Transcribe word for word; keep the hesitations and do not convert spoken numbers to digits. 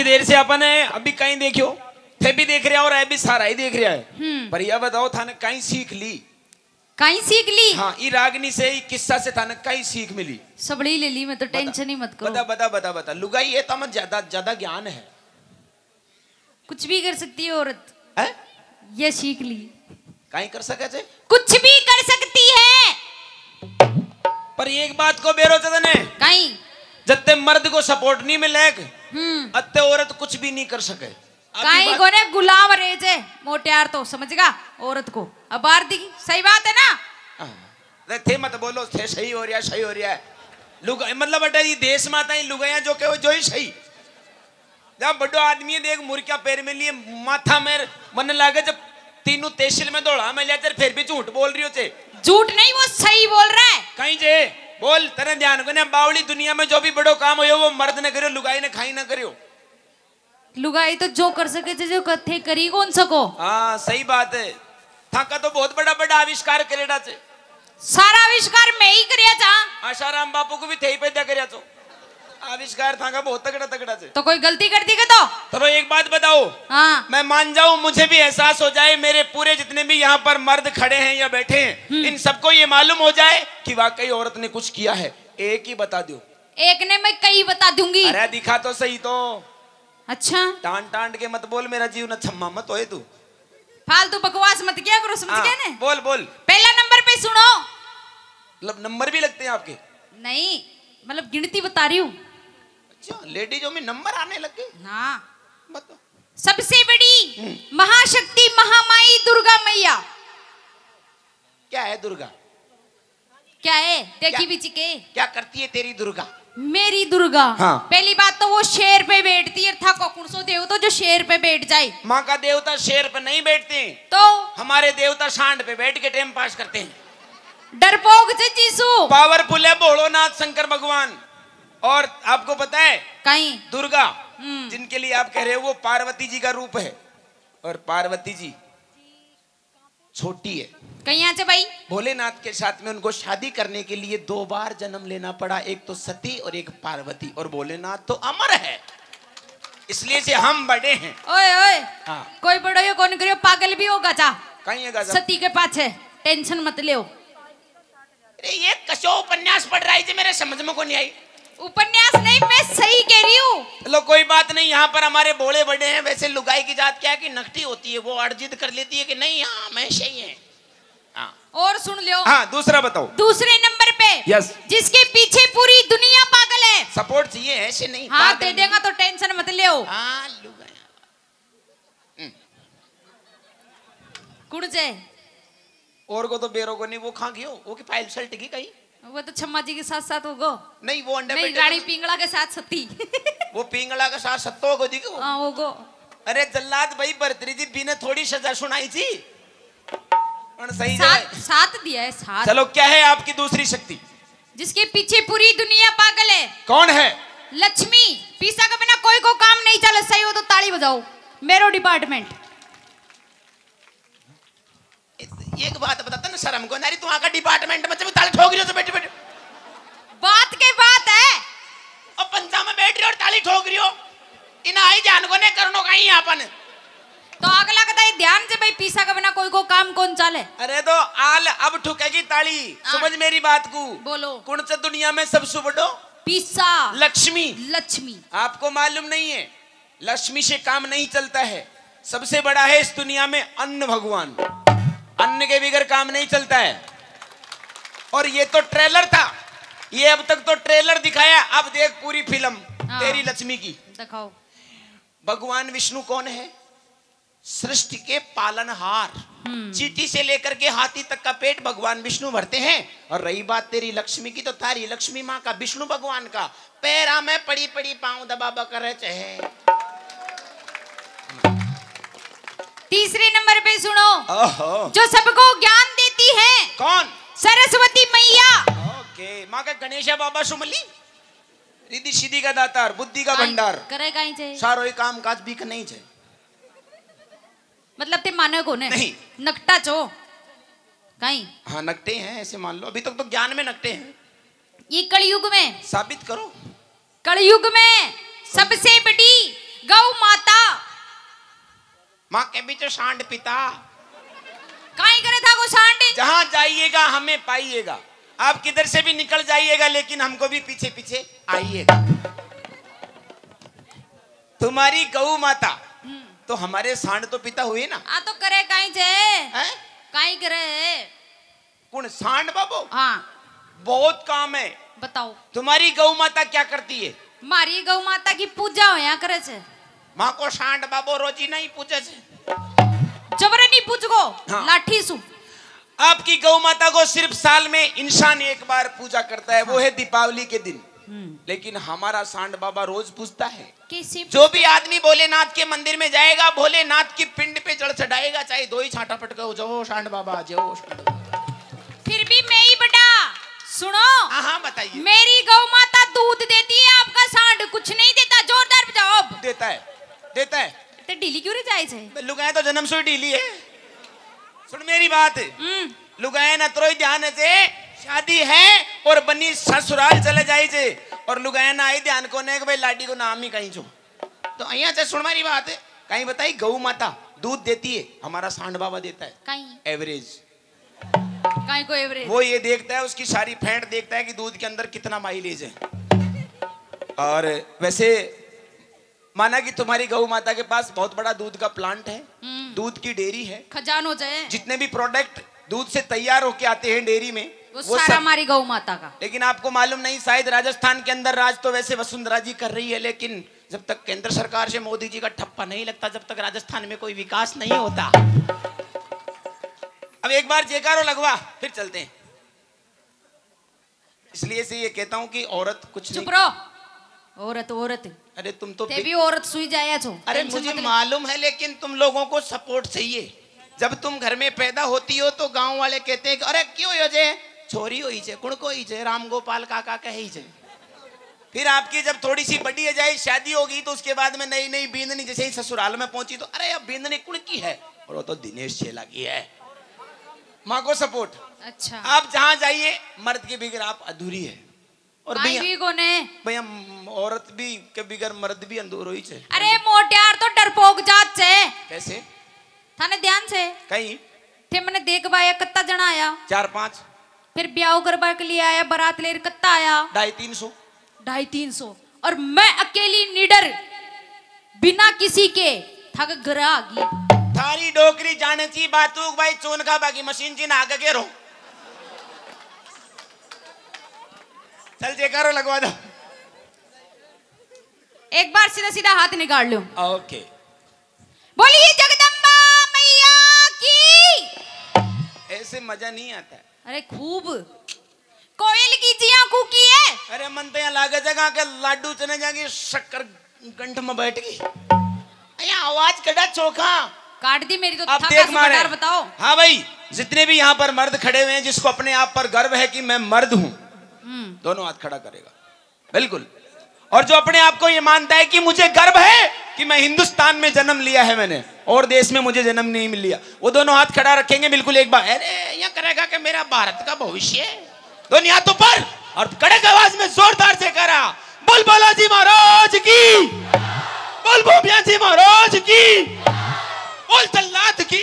इतनी देर से अपन है अभी कहीं देखियो थे भी देख रहा है और अभी सारा ही देख रहा है, पर यह बताओ थाने कहीं सीख ली कहीं सीख ली? हाँ, ये रागनी से ये किस्सा से थाने कहीं सीख मिली? सबड़ी ले ली मैं तो, टेंशन ही मत करो। बता बता बता बता लुगाई है तो मत ज्यादा ज्यादा ज्ञान है, कुछ भी कर सकती है औरत है? ये सीख ली कहीं कर सके थे? कुछ भी कर सकती है, पर एक बात को बेरो चतने कहीं जत्ते मर्द को सपोर्ट नहीं मिले अत्ते औरत कुछ भी नहीं कर सके। कहीं कोने गुलाम रेजे मोटियार तो समझगा औरत को अब बार दी, सही बात है ना? थे मत बोलो थे सही हो रहा सही हो रहा है लुग मतलब बेटा ये देश में आता है लुगाया जो के जो ही सही जब बड़ो आदमी देख मुर्किया पैर में लिए माथा में मन लागे जब तीनों तहसील में दौड़ा मैं लिया फिर भी झूठ बोल रही हो चे। झूठ नहीं वो सही बोल रहा है। कहीं जे बोल तेरे ध्यान को ना बावली दुनिया में जो भी बड़ो काम हो वो मर्द ने करो लुगाई ने खाई ना करो, लुगाई तो जो कर सके थे जो कथे करी कौन सको। हाँ सही बात है, थाका तो बहुत बड़ा बड़ा आविष्कार करेड़ा थे। सारा आविष्कार मैं ही करिया था। आशाराम बापू को भी थे ही पैदा करिया तो आविष्कार थाका बहुत तगड़ा तगड़ा थे। तो कोई गलती कर दी क्या तो? तो एक बात बताओ। हाँ। मैं मान जाऊँ मुझे भी एहसास हो जाए मेरे पूरे जितने भी यहाँ पर मर्द खड़े हैं या बैठे हैं इन सबको ये मालूम हो जाए कि वाकई औरत ने कुछ किया है, एक ही बता दो। एक ने मैं कई बता दूंगी। अरे दिखा तो सही तो। अच्छा टांड टांड के मत बोल मेरा जीवन छम्मा मत होए तू, फालतू बकवास मत किया करो समझ गए ना? बोल बोल। पहला नंबर पे सुनो। मतलब नंबर भी लगते हैं आपके? नहीं मतलब गिनती बता रही हूँ। अच्छा लेडीजों में नंबर आने लगे? हाँ बताओ। सबसे बड़ी महाशक्ति महामाई दुर्गा मैया। क्या है दुर्गा? क्या है देखी बिची के क्या करती है तेरी दुर्गा मेरी दुर्गा? हाँ। पहली बात तो वो शेर पे बैठती है, था कुणसो देवता जो शेर पे बैठ जाए। माँ का देवता शेर पे नहीं बैठते तो हमारे देवता सांड पे बैठ के टाइम पास करते हैं। डरपोक से जीसू पावरफुल है भोलोनाथ शंकर भगवान। और आपको पता है कहीं दुर्गा जिनके लिए आप कह रहे हो वो पार्वती जी का रूप है, और पार्वती जी छोटी है कहीं यहाँ से भाई भोलेनाथ के साथ में। उनको शादी करने के लिए दो बार जन्म लेना पड़ा, एक तो सती और एक पार्वती, और भोलेनाथ तो अमर है इसलिए से हम बड़े हैं। ओए ओए। हाँ। कोई बड़ो यो कौन करियो पागल भी होगा चा कहीं है सती के पाछे, टेंशन मत ले। ये कसो उपन्यास पढ़ रहा है मेरे समझ में को नहीं आई। उपन्यास नहीं मैं सही कह रही हूँ। चलो कोई बात नहीं, यहाँ पर हमारे भोले बड़े हैं। वैसे लुगाई की जात क्या है कि नकटी होती है, वो अर्जित कर लेती है कि नहीं हाँ मैं सही है। हाँ। और सुन लियो। हाँ दूसरा बताओ। दूसरे नंबर पे यस जिसके पीछे पूरी दुनिया पागल है। सपोर्ट चाहिए ऐसे नहीं। हाँ दे देगा तो टेंशन मत ले। हाँ, और को तो बेरो को नहीं वो खा गियो वो की फाइल सल्ट की कहीं वो तो छम्मा जी के साथ साथ होगो नहीं वो अंडा नहीं रानी पिंगला के साथ सती वो पिंगला के साथ सत्तो होगो जी को। हां होगो। अरे जल्लाद भाई बर्तरी जी बिना थोड़ी सजा सुनाई थी और सही साथ साथ दिया है साथ। चलो क्या है आपकी दूसरी शक्ति जिसके पीछे पूरी दुनिया पागल है? कौन है? लक्ष्मी। पीसा के बिना कोई को काम नहीं चले, सही हो तो ताली बजाओ। मेरो डिपार्टमेंट एक बात बताता ना शर्म को नारी तू आका डिपार्टमेंट में ताली ठोक रही हो तो बैठ बैठ बात के बात है और पंजा में बैठ रही हो और ताली ठोक रही हो इन आई जान को ने करनो कहीं यहाँ पर तो अगला कदा ध्यान से भाई पीसा का बिना कोई को काम कौन चाले। अरे तो आल अब ठुकेगी ताली समझ मेरी बात को। बोलो कौन से दुनिया में सबसे बड़ो? पीसा। लक्ष्मी। लक्ष्मी आपको मालूम नहीं है लक्ष्मी से काम नहीं चलता है। सबसे बड़ा है इस दुनिया में अन्न भगवान, अन्न के बिगर काम नहीं चलता है। और ये तो ट्रेलर था, ये अब तक तो ट्रेलर दिखाया, अब देख पूरी फिल्म तेरी लक्ष्मी की। दिखाओ। भगवान विष्णु कौन है? सृष्टि के पालनहार। चींटी से लेकर के हाथी तक का पेट भगवान विष्णु भरते हैं। और रही बात तेरी लक्ष्मी की, तो तारी लक्ष्मी माँ का विष्णु भगवान का पैरा में पड़ी पड़ी पाँव दबाबा कर चाहे। तीसरे नंबर पे सुनो। जो सबको ज्ञान देती है। कौन? सरस्वती मैया। ओके। माँ का गणेश बाबा सुमली रिद्धि सिद्धि का दातार बुद्धि का भंडार करे काई छे सारो ही काम काज बीक नहीं छे मतलब ते माने को ने नहीं नकटा छो काई। हाँ नकटे हैं ऐसे मान लो अभी तक तो ज्ञान में नकटे हैं। ये कलयुग में साबित करो। कलयुग में सबसे बड़ी गौ माँ के भी तो सांड पिता काई करे था वो सांड। जहाँ जाइएगा हमें पाइएगा, आप किधर से भी निकल जाइएगा लेकिन हमको भी पीछे पीछे आइएगा। तुम्हारी गऊ माता तो हमारे सांड तो पिता हुए ना। आ तो करे काई जे काई करे कौन सांड बाबू। हाँ बहुत काम है। बताओ तुम्हारी गऊ माता क्या करती है? मारी गऊ माता की पूजा हो यहाँ करे छे। माँ को सांड बाबो रोजी नहीं पूजे जबरे नहीं पूजगो। हाँ। लाठी सु आपकी गौ माता को सिर्फ साल में इंसान एक बार पूजा करता है। हाँ। वो है दीपावली के दिन। लेकिन हमारा सांड बाबा रोज पूजता है। कैसे? जो भी आदमी भोलेनाथ के मंदिर में जाएगा भोलेनाथ की पिंड पे जल चढ़ाएगा, चाहे दो ही छाटा पटका हो जाओ सांड बाबा आ जाओ। फिर भी मैं ही बेटा सुनो। हाँ बताइए। मेरी गौ माता दूध देती है, आपका सांड कुछ नहीं देता। जोरदार बजाओ। देता है देता है तो ढीली क्यों रह जाए? लुगाए तो जन्म से ढीली है। सुन मेरी बात, लुगाए ना तो ध्यान से शादी है और बनी ससुराल चले जाए और लुगाए ना आई ध्यान को ने भाई लाडी को नाम ही कहीं जो तो अहिया से। सुन मेरी बात कहीं बताई गौ माता दूध देती है, हमारा सांड बाबा देता है कहीं एवरेज कहीं को एवरेज। वो ये देखता है उसकी सारी फेंट देखता है कि दूध के अंदर कितना माइलेज है। और वैसे माना कि तुम्हारी गौ माता के पास बहुत बड़ा दूध का प्लांट है, दूध की डेयरी है, खजान हो जाए जितने भी प्रोडक्ट दूध से तैयार होके आते हैं डेयरी में वो, वो सारा हमारी गौ माता का। लेकिन आपको मालूम नहीं शायद राजस्थान के अंदर राज तो वैसे वसुंधरा जी कर रही है, लेकिन जब तक केंद्र सरकार से मोदी जी का ठप्पा नहीं लगता जब तक राजस्थान में कोई विकास नहीं होता। अब एक बार जयकारो लगवा फिर चलते हैं। इसलिए से ये कहता हूँ कि औरत कुछ चुप रहो। औरत औरत अरे तुम तो भी औरत सुई जाया छो। अरे मुझे मालूम है लेकिन तुम लोगों को सपोर्ट चाहिए। जब तुम घर में पैदा होती हो तो गांव वाले कहते हैं अरे क्यों हो जे छोरी हो जे कुण को ही जे राम गोपाल काका कहे जे। फिर आपकी जब थोड़ी सी बड़ी हो जाए शादी होगी तो उसके बाद में नई नई बींदनी जैसे ही ससुराल में पहुंची तो अरे अब बींदनी कुण की है और वो तो दिनेश चेला की है। माँ को सपोर्ट। अच्छा आप जहाँ जाइए मर्द के बिगड़ आप अधूरी है और भी भैया औरत भी के बिगर मर्द भी अंदर ही छे। अरे मोटियार तो डरपोक जात छे। कैसे? थाने ध्यान से कहीं थे मैंने देखवाया कत्ता जना आया चार पांच फिर ब्याह करवा के लिए आया बारात लेर कत्ता आया ढाई तीन सौ ढाई तीन सौ और मैं अकेली निडर बिना किसी के थक घर आ गई। थारी डोकरी जाने की बातूक भाई चोन का बाकी मशीन जी ना आगे के रो चल जयकारो लगवा दो एक बार सीधा सीधा हाथ निकाल लो। ओके बोलिए जगदम्बा मैया की। ऐसे मजा नहीं आता। अरे खूब कोयल की जिया कूकी है। अरे मन तो यहाँ लागे जगह के लाडू चने जाएंगे शक्कर गंठ में बैठ गई। यहाँ आवाज कटा चोखा काट दी मेरी तो। आप देख मारे बताओ। हाँ भाई जितने भी यहाँ पर मर्द खड़े हुए हैं जिसको अपने आप पर गर्व है कि मैं मर्द हूँ दोनों हाथ खड़ा करेगा बिल्कुल। और जो अपने आप को ये मानता है कि मुझे गर्व है कि मैं हिंदुस्तान में जन्म लिया है मैंने और देश में मुझे जन्म नहीं मिल लिया वो दोनों हाथ खड़ा रखेंगे बिल्कुल एक बार। अरे यहाँ करेगा कि मेरा भारत का भविष्य है दोनों हाथों पर और कड़क आवाज में जोरदार से करा बोल बोला जी महाराज की बोल बोबिया जी महाराज की बोल जल्लाद की।